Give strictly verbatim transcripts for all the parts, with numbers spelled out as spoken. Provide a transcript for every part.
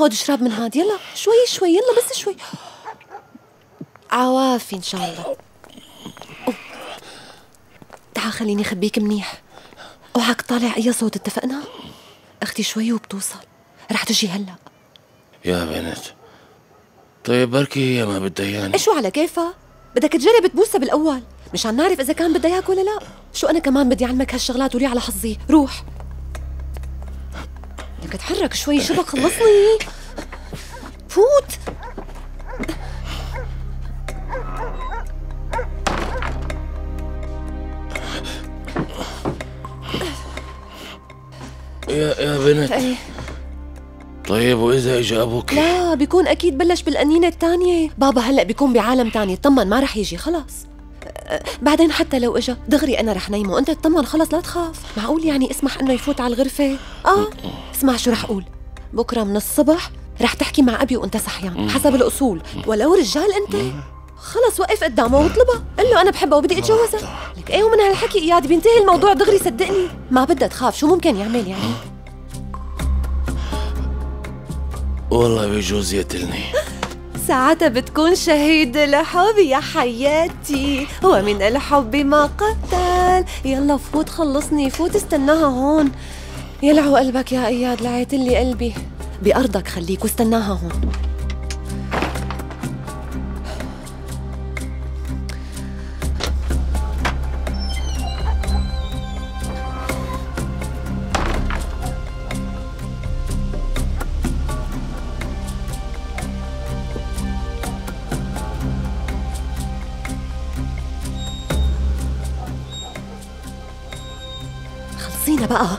خد اشرب من هاد، يلا شوي شوي، يلا بس شوي، عوافي ان شاء الله. أوه. تعال خليني اخبيك منيح، اوعك طالع اي صوت، اتفقنا؟ اختي شوي وبتوصل، رح تجي هلا يا بنت. طيب بركي هي ما بدها اياني. شو على كيفها؟ بدك تجرب تبوسها بالاول مشان نعرف اذا كان بدها اياك ولا لا. شو انا كمان بدي اعلمك هالشغلات ولي على حظي. روح لك اتحرك شوي، شبك خلصني فوت. يا يا بنت أي. طيب واذا اجى ابوك؟ لا بيكون اكيد بلش بالقنينه الثانيه، بابا هلا بيكون بعالم ثاني، اطمن ما رح يجي خلص. بعدين حتى لو اجى دغري انا رح نيمه، انت اطمن خلص لا تخاف. معقول يعني اسمح انه يفوت على الغرفه؟ اه اسمع شو رح اقول، بكره من الصبح رح تحكي مع ابي وانت صحيان حسب الاصول، ولو رجال انت خلص وقف قدامه واطلبها، قل له انا بحبها وبدي اتجوزها. لك ايه ومن هالحكي اياد بينتهي الموضوع دغري، صدقني ما بدها تخاف. شو ممكن يعمل يعني؟ والله بيجوز يقتلني. ساعتها بتكون شهيد الحب يا حياتي، ومن الحب ما قتل. يلا فوت خلصني، فوت استناها هون. يلعو قلبك يا اياد، لعيت لي قلبي. بأرضك خليك واستناها هون. خلصينا بقى.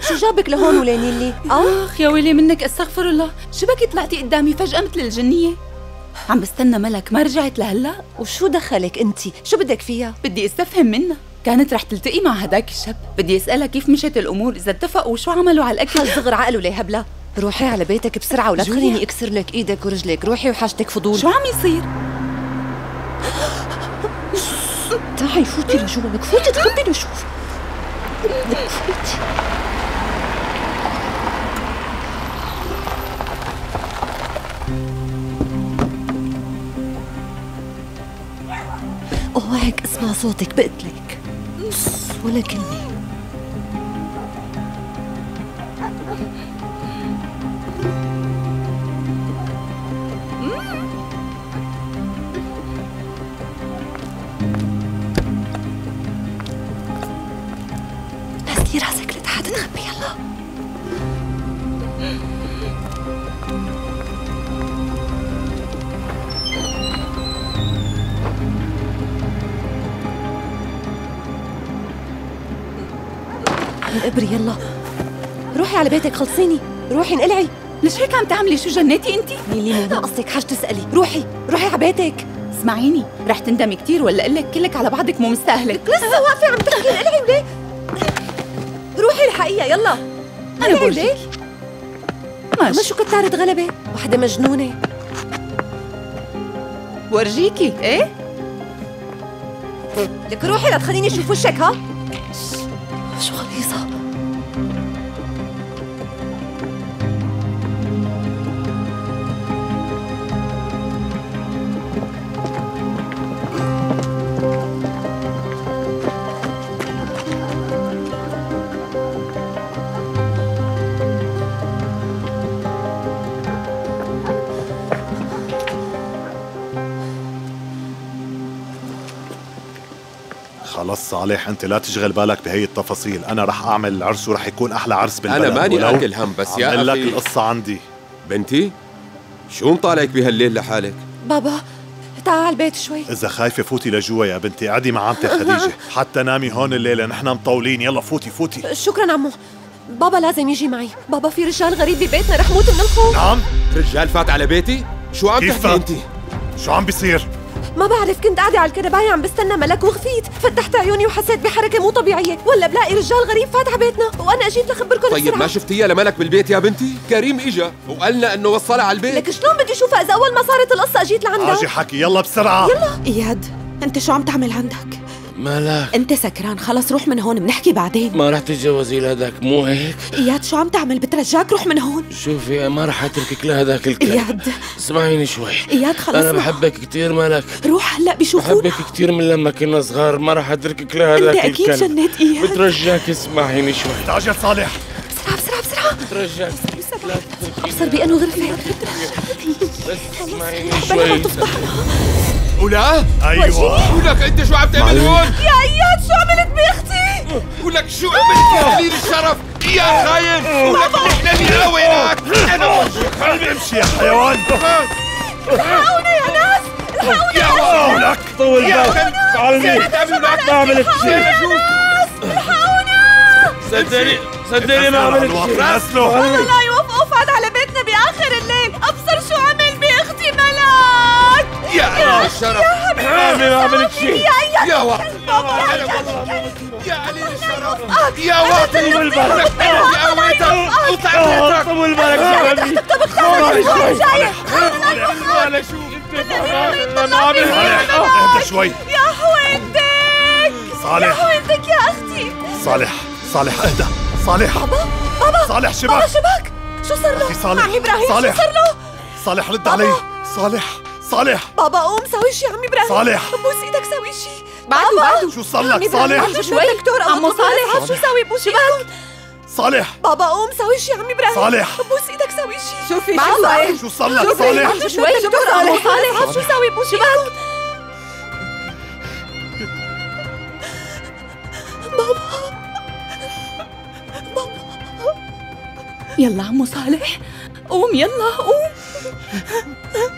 شو جابك لهون ولا نيلي؟ اخ يا ويلي منك، استغفر الله، شو بكي طلعتي قدامي فجأة مثل الجنية؟ عم بستنى ملك ما رجعت لهلا. وشو دخلك انتي؟ شو بدك فيها؟ بدي استفهم منها، كانت رح تلتقي مع هداك الشاب، بدي اسالها كيف مشت الامور، اذا اتفقوا وشو عملوا على الاكل. صغر عقله لي هبله، روحي على بيتك بسرعه ولا تخليني اكسر لك ايدك ورجلك، روحي وحاجتك فضول. شو عم يصير؟ تعي فوتي لجوا، لك فوتي تخبي وشوفي. لك فوتي. اوعك اسمع صوتك بقتلك. ولا كلمة. نزلي راسك لتحت تخبي، يلا. الابري يلا روحي على بيتك، خلصيني روحي انقلعي. ليش هيك عم تعملي؟ شو جنيتي انتي؟ نيلي ما قصدك حاج تسالي، روحي روحي على بيتك. اسمعيني رح تندمي كثير، ولا اقول لك كلك على بعضك مو مستاهلك. لسه واقفه عم تحكي، انقلعي وليه؟ روحي الحقيقه يلا. انا بقول ماشي، شو كنت تعرض غلبه؟ وحده مجنونه. ورجيكي ايه؟ لك روحي لا تخليني اشوف وشك. ها شو خليصة؟ خلص صالح انت لا تشغل بالك بهي التفاصيل، انا رح اعمل العرس وراح يكون احلى عرس بالبلد. انا ماني اكل هم، بس يا اخي لك القصه عندي. بنتي شو مطالعك بهالليل لحالك؟ بابا تعال على البيت شوي. اذا خايفه فوتي لجوا يا بنتي، قعدي مع عمتي خديجه حتى نامي هون الليله، نحن مطولين. يلا فوتي فوتي. شكرا عمو. بابا لازم يجي معي، بابا في رجال غريب ببيتنا رح موت من الخوف. نعم رجال فات على بيتي؟ شو عم تحكي انت؟ شو عم بيصير؟ ما بعرف، كنت قاعدة على الكنباية عم بستنى ملك وغفيت، فتحت عيوني وحسيت بحركة مو طبيعية، ولا بلاقي رجال غريب فات على بيتنا، وأنا أجيت لخبركم. طيب ما شفتيها لملك بالبيت يا بنتي؟ كريم إجا وقالنا إنه وصلها على البيت. لك شلون بدي أشوفها إذا أول ما صارت القصة أجيت لعندها؟ أجي حكي، يلا بسرعة. يلا إياد، أنت شو عم تعمل عندك؟ ملك أنت سكران، خلص روح من هون، بنحكي بعدين. ما رح تتجوزي لهداك مو هيك؟ إياد شو عم تعمل؟ بترجاك روح من هون. شوفي ما رح أتركك لهداك الكلب. إياد اسمعيني شوي. إياد خلص أنا بحبك كثير ملك. روح هلا بشوفونا. بحبك كثير من لما كنا صغار، ما رح أتركك لهداك الكلب. أنت أكيد جنيت إياد. بترجاك اسمعيني شوي. تعجل صالح. بسرعة بسرعة بسرعة. بترجاك. أبصر بأنه غرفة. بس اسمعيني شوي. ولا؟ أيوة ولك أنت شو عم تعمل هون؟ يا إياد شو عملت بأختي؟ ولك شو عملت بقليل الشرف؟ يا خاين ولك نحن لوينك؟ أنا وجهك خليني أمشي يا حيوان. الحقوني يا ناس، الحقوني يا ناس. ولك طول بالك، تعالي ما عملت شيء. يا ناس الحقونا، صدقني صدقني ما عملت شيء. والله لا يوافقوا فات على بيتنا بآخر الليل. أبصر شو عمل بأختي ملاك. يا علي الشرف أنا ما عملت شيء. يا وطن يا علي الشرف يا وطن بالبرك يا قويتك وطعمتك. طول بالك يا حبيبي، خلص خلص جاي ولا شو انت فاهم؟ ما عملت اهدى شوي. يا حوينتك صالح، يا حوينتك يا اختي. صالح صالح اهدى. صالح بابا بابا صالح شبك بابا شبك. شو صار له عمي ابراهيم؟ شو صار له؟ صالح رد علي. صالح صالح بابا قوم سوي شيء. عمي ابراهيم صالح بوس ايدك سوي شيء. بعده بعده شو صار لك صالح؟ شوي دكتور عمو صالح شو سوي بوس ايدك. صالح بابا قوم سوي شيء. عمي ابراهيم صالح بوس ايدك سوي شيء. شوفي شو صار، شو صار لك صالح؟ شوي دكتور عمو صالح شو سوي بوس ايدك. بابا بابا يلا عمو صالح قوم، يلا قوم.